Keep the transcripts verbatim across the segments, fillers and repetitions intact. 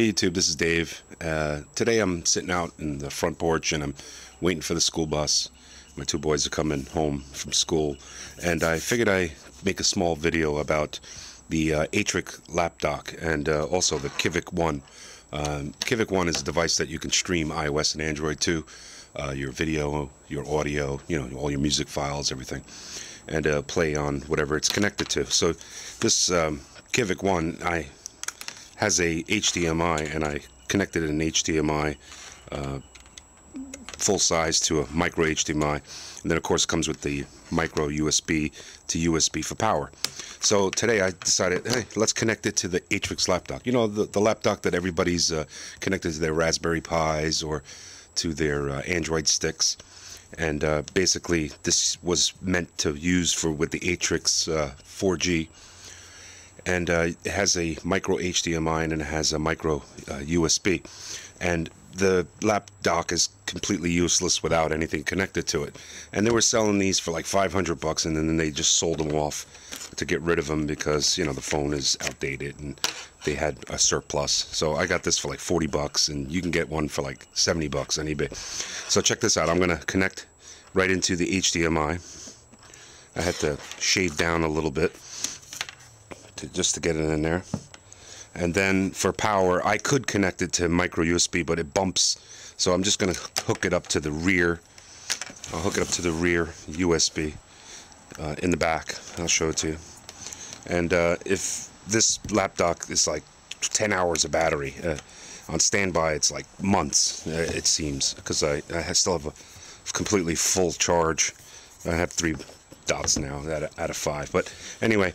Hey YouTube, this is Dave. Uh, today I'm sitting out in the front porch and I'm waiting for the school bus. My two boys are coming home from school, and I figured I'd make a small video about the uh, Atrix Lapdock and uh, also the Kivic One. Um, Kivic One is a device that you can stream iOS and Android to, uh, your video, your audio, you know, all your music files, everything, and uh, play on whatever it's connected to. So this um, Kivic One I has a H D M I, and I connected an H D M I uh, full size to a micro H D M I, and then of course comes with the micro U S B to U S B for power. So today I decided, hey, let's connect it to the Atrix Lapdock. You know, the, the lapdock that everybody's uh, connected to their Raspberry Pis or to their uh, Android sticks, and uh, basically this was meant to use for with the Atrix uh, four G. And uh, it has a micro H D M I and it has a micro uh, U S B, and the lapdock is completely useless without anything connected to it. And they were selling these for like five hundred bucks, and then they just sold them off to get rid of them because, you know, the phone is outdated and they had a surplus. So I got this for like forty bucks, and you can get one for like seventy bucks on eBay. So check this out. I'm going to connect right into the H D M I. I had to shave down a little bit just to get it in there. And then for power, I could connect it to micro U S B, but it bumps, so I'm just going to hook it up to the rear. I'll hook it up to the rear U S B uh, in the back. I'll show it to you. And uh, if this lapdock is like ten hours of battery, uh, on standby it's like months, uh, it seems, because I, I still have a completely full charge. I have three dots now out of, out of five, but anyway,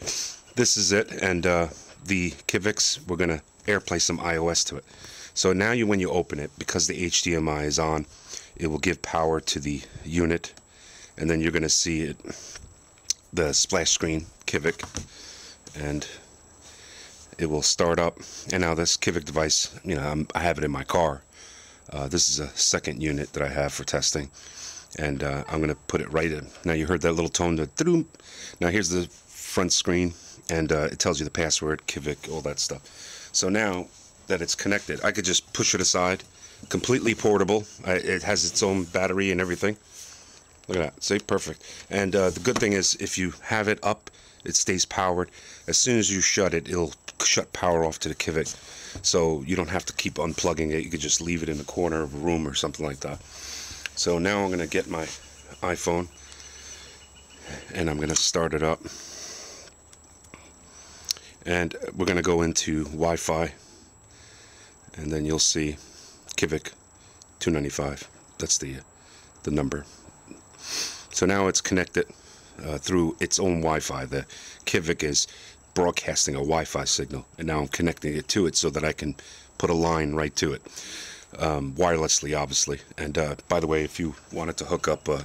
this is it. And uh, the Kivic, we're going to AirPlay some iOS to it. So now you, when you open it, because the H D M I is on, it will give power to the unit, and then you're going to see it, the splash screen Kivic, and it will start up. And now this Kivic device, you know, I'm, I have it in my car. Uh, this is a second unit that I have for testing, and uh, I'm going to put it right in. Now you heard that little tone. The now here's the front screen, and uh, it tells you the password, Kivic, all that stuff. So now that it's connected, I could just push it aside. Completely portable. I, it has its own battery and everything. Look at that. See? Perfect. And uh, the good thing is, if you have it up, it stays powered. As soon as you shut it, it'll shut power off to the Kivic. So you don't have to keep unplugging it. You could just leave it in the corner of a room or something like that. So now I'm going to get my iPhone, and I'm going to start it up. And we're going to go into Wi-Fi, and then you'll see Kivic two ninety-five. That's the the number. So now it's connected uh, through its own Wi-Fi. The Kivic is broadcasting a Wi-Fi signal, and now I'm connecting it to it so that I can put a line right to it, um, wirelessly, obviously. And uh, by the way, if you wanted to hook up uh,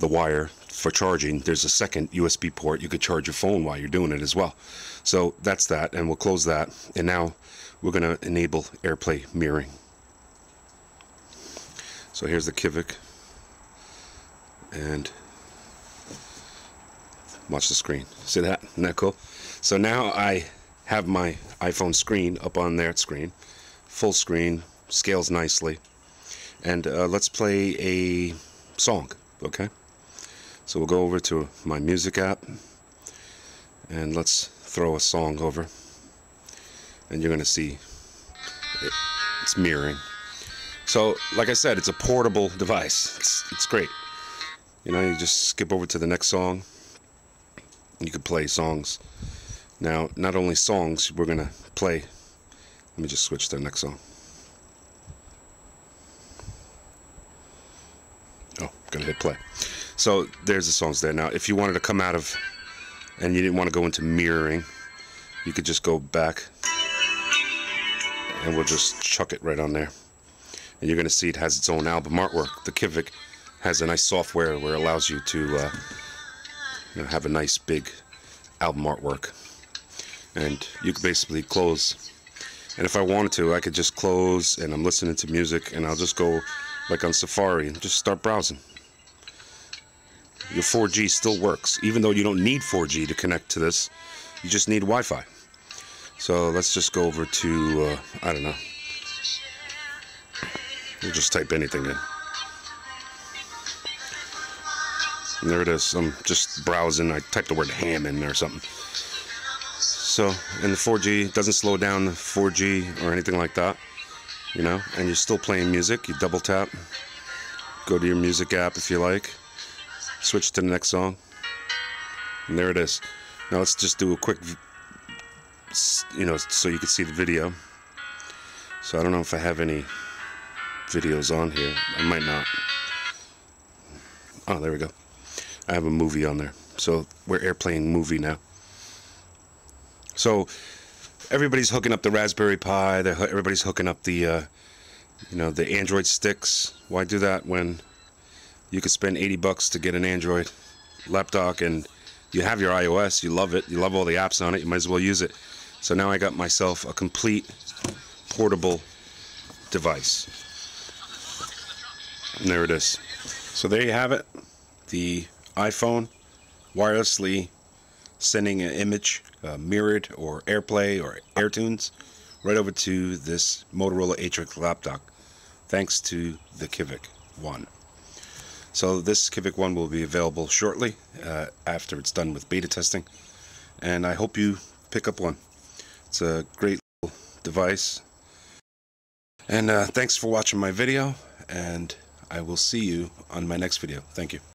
the wire for charging, there's a second U S B port. You could charge your phone while you're doing it as well. So that's that, and we'll close that. And now we're going to enable AirPlay mirroring. So here's the Kivic, and watch the screen. See that? Isn't that cool? So now I have my iPhone screen up on that screen. Full screen, scales nicely. And uh, let's play a song, okay? So we'll go over to my music app, and let's throw a song over, and you're going to see it, it's mirroring. So like I said, it's a portable device. It's, it's great. You know, you just skip over to the next song. You could play songs. Now, not only songs, we're going to play. Let me just switch to the next song. Oh, going to hit play. So there's the songs there. Now, if you wanted to come out of, and you didn't want to go into mirroring, you could just go back, and we'll just chuck it right on there. And you're going to see it has its own album artwork. The Kivic has a nice software where it allows you to uh, you know, have a nice big album artwork. And you can basically close. And if I wanted to, I could just close, and I'm listening to music, and I'll just go like on Safari and just start browsing. Your four G still works, even though you don't need four G to connect to this. You just need Wi-Fi. So let's just go over to, uh, I don't know, We'll just type anything in. And there it is. I'm just browsing. I typed the word ham in or something. So, and the four G doesn't slow down the four G or anything like that, you know. And you're still playing music. You double tap. Go to your music app if you like. Switch to the next song. And there it is. Now let's just do a quick, you know, so you can see the video. So I don't know if I have any videos on here. I might not. Oh, there we go. I have a movie on there. So we're AirPlay movie now. So everybody's hooking up the Raspberry Pi. They're, everybody's hooking up the, uh, you know, the Android sticks. Why do that when you could spend eighty bucks to get an Android laptop and you have your iOS? You love it. You love all the apps on it. You might as well use it. So now I got myself a complete portable device. And there it is. So there you have it. The iPhone wirelessly sending an image, uh, mirrored or AirPlay or AirTunes, right over to this Motorola Atrix Lapdock, thanks to the Kivic One. So this Kivic One will be available shortly uh, after it's done with beta testing, and I hope you pick up one. It's a great little device. And uh, thanks for watching my video, and I will see you on my next video. Thank you.